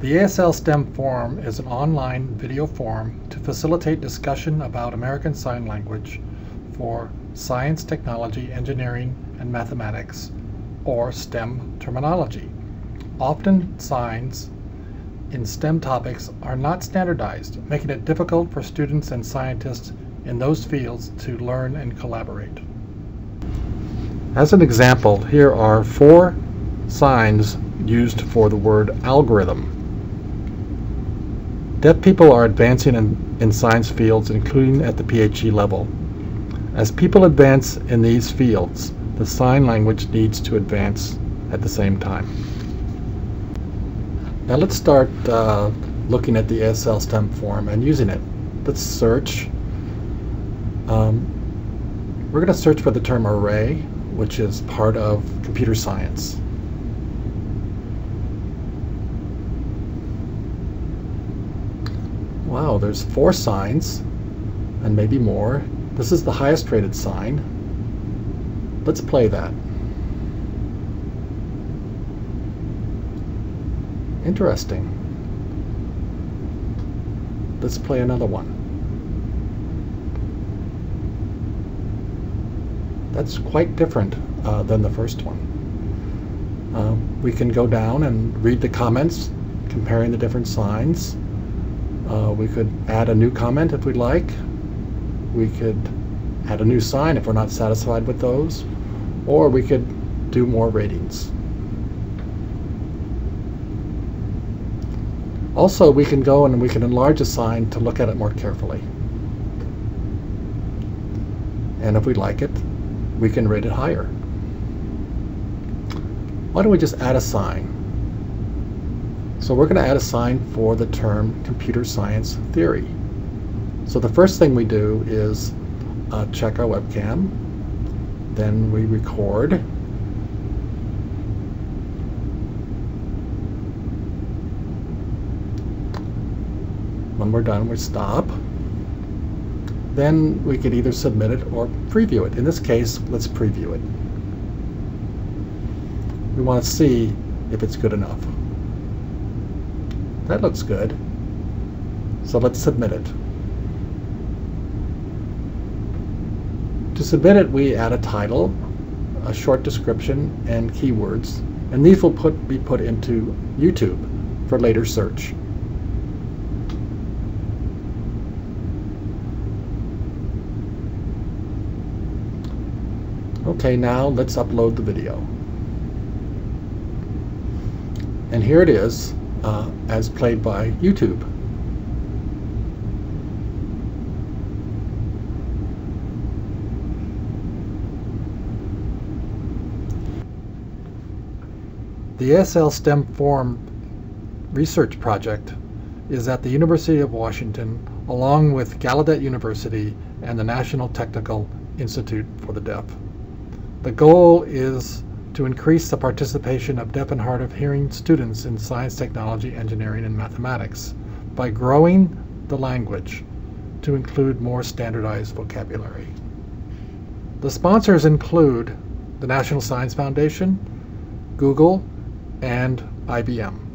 The ASL STEM Forum is an online video forum to facilitate discussion about American Sign Language for science, technology, engineering, and mathematics, or STEM terminology. Often, signs in STEM topics are not standardized, making it difficult for students and scientists in those fields to learn and collaborate. As an example, here are 4 signs used for the word algorithm. Deaf people are advancing in science fields, including at the PhD level. As people advance in these fields, the sign language needs to advance at the same time. Now let's start looking at the ASL STEM Forum and using it. Let's search. We're going to search for the term array, which is part of computer science. Wow, there's 4 signs, and maybe more. This is the highest rated sign. Let's play that. Interesting. Let's play another one. That's quite different than the first one. We can go down and read the comments, comparing the different signs. We could add a new comment if we'd like. We could add a new sign if we're not satisfied with those. Or we could do more ratings. Also, we can go and we can enlarge a sign to look at it more carefully. And if we like it, we can rate it higher. Why don't we just add a sign? So we're going to add a sign for the term computer science theory. So the first thing we do is check our webcam, then we record, when we're done we stop, then we could either submit it or preview it. In this case, let's preview it. We want to see if it's good enough. That looks good. So let's submit it. To submit it, we add a title, a short description, and keywords. And these will be put into YouTube for later search. Okay, now let's upload the video. And here it is. As played by YouTube. The ASL STEM Forum research project is at the University of Washington, along with Gallaudet University and the National Technical Institute for the Deaf. The goal is to increase the participation of deaf and hard of hearing students in science, technology, engineering, and mathematics by growing the language to include more standardized vocabulary. The sponsors include the National Science Foundation, Google, and IBM.